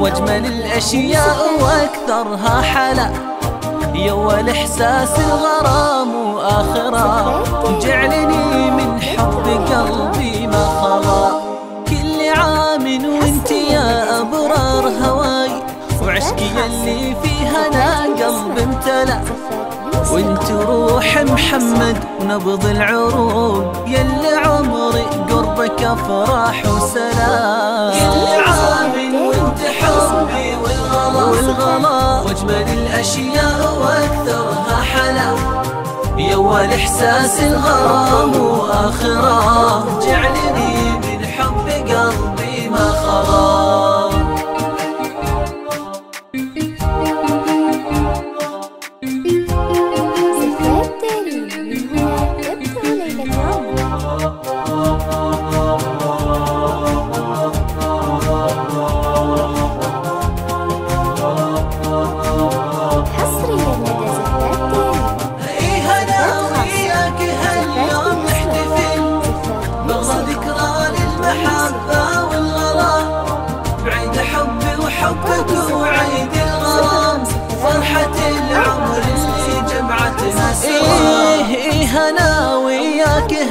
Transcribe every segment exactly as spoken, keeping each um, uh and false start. واجمل الاشياء واكثرها حلا، يا ويل احساس الغرام واخره، جعلني من حب قلبي ما خلا. كل عام وانت يا ابرار هواي، وعشقي اللي فيها انا قلبي امتلا، وانت روح محمد ونبض العروب، يلي عمري قربك افراح وسلام. كل عام وانت حبي والغلا، واجمل الاشياء واكثرها حلا، يا ويل احساس الغرام واخره، جعلني من حب قلبي ما خلا.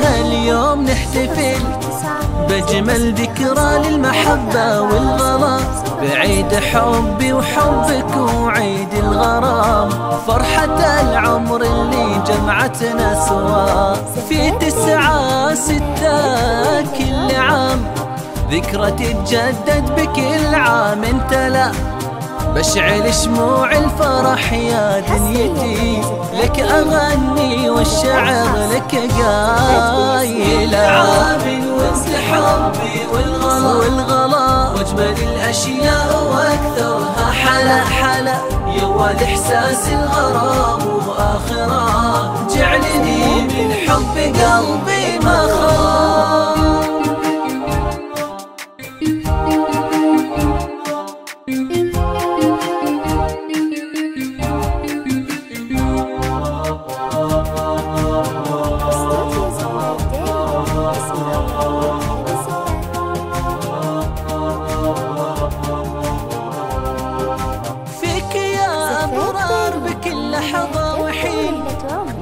هاليوم نحتفل بجمل ذكرى للمحبة والغلا، بعيد حبي وحبك وعيد الغرام، فرحة العمر اللي جمعتنا سوا. في تسعة ستة كل عام ذكرى تتجدد بكل عام امتلا، بشعل شموع الفرح يا دنيتي، لك اغني والشعر لك قايل. عامل وانت حبي والغلا، واجمل الاشياء واكثرها حلا حلا، يا ويل احساس الغرام واخره، جعلني من حب قلبي ما خلا.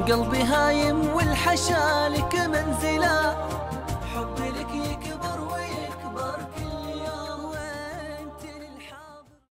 قلبي هايم والحشا لك منزله،